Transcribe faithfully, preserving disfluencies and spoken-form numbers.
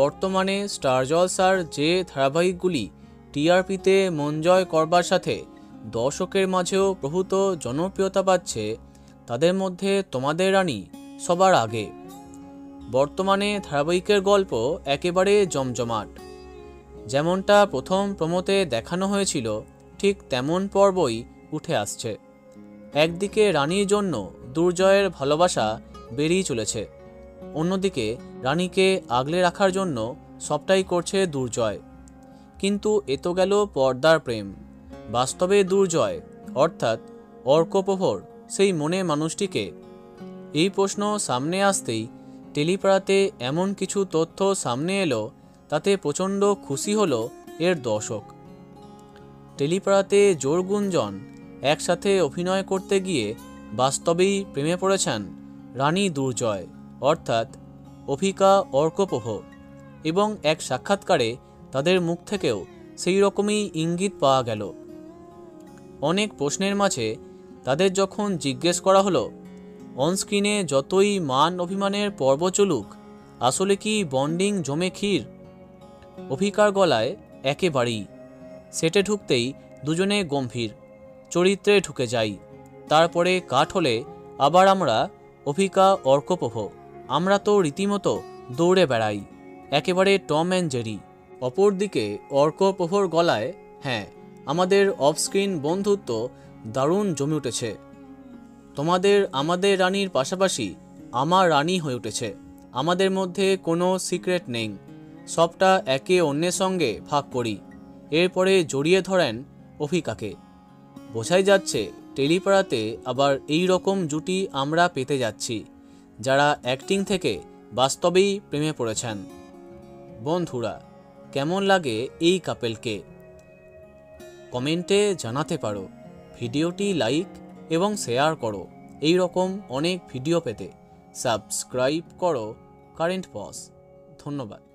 বর্তমানে স্টার জলসার যে ধারাবাহিকগুলি টিআরপিতে মন জয় করবার সাথে দর্শকের মাঝেও প্রভূত জনপ্রিয়তা পাচ্ছে, তাদের মধ্যে তোমাদের রানী সবার আগে। বর্তমানে ধারাবাহিকের গল্প একেবারে জমজমাট, যেমনটা প্রথম প্রমোতে দেখানো হয়েছিল ঠিক তেমন পর্বই উঠে আসছে। একদিকে রানীর জন্য দুর্জয়ের ভালোবাসা বেরিয়ে চলেছে, অন্যদিকে রানীকে আগলে রাখার জন্য সবটাই করছে দুর্জয়। কিন্তু এ তো গেল পর্দার প্রেম, বাস্তবে দুর্জয় অর্থাৎ অর্কপ্রহর সেই মনে মানুষটিকে? এই প্রশ্ন সামনে আসতেই টেলিপাড়াতে এমন কিছু তথ্য সামনে এলো তাতে প্রচণ্ড খুশি হলো এর দর্শক। টেলিপাড়াতে জোর গুঞ্জন, একসাথে অভিনয় করতে গিয়ে বাস্তবেই প্রেমে পড়েছেন রানী দুর্জয় অর্থাৎ অভিকা অর্কপ্রহ, এবং এক সাক্ষাৎকারে তাদের মুখ থেকেও সেই রকমই ইঙ্গিত পাওয়া গেল। অনেক প্রশ্নের মাঝে তাদের যখন জিজ্ঞেস করা হলো অনস্ক্রিনে যতই মান অভিমানের পর্ব চলুক, আসলে কি বন্ডিং জমে ক্ষীর? অভিকার গলায় একেবারেই। সেটে ঢুকতেই দুজনে গম্ভীর চরিত্রে ঢুকে যাই, তারপরে কাট হলে আবার আমরা অভিকা অর্কপ্রহ, আমরা তো রীতিমতো দৌড়ে বেড়াই, একেবারে টম অ্যান্ড জেরি। অপরদিকে অর্কপ্রহর গলায়, হ্যাঁ আমাদের অফস্ক্রিন বন্ধুত্ব দারুণ জমে উঠেছে, তোমাদের আমাদের রানীর পাশাপাশি আমার রানী হয়ে উঠেছে, আমাদের মধ্যে কোনো সিক্রেট নেই, সবটা একে অন্যের সঙ্গে ভাগ করি। এরপরে জড়িয়ে ধরেন অভিকাকে। বোঝাই যাচ্ছে টেলিপাড়াতে আবার এই রকম জুটি আমরা পেতে যাচ্ছি, যারা অ্যাক্টিং থেকে বাস্তবেই প্রেমে পড়েছেন। বন্ধুরা, কেমন লাগে এই কাপেলকে? কমেন্টে জানাতে পারো। ভিডিওটি লাইক এবং শেয়ার করো। এই রকম অনেক ভিডিও পেতে সাবস্ক্রাইব করো কারেন্ট বস। ধন্যবাদ।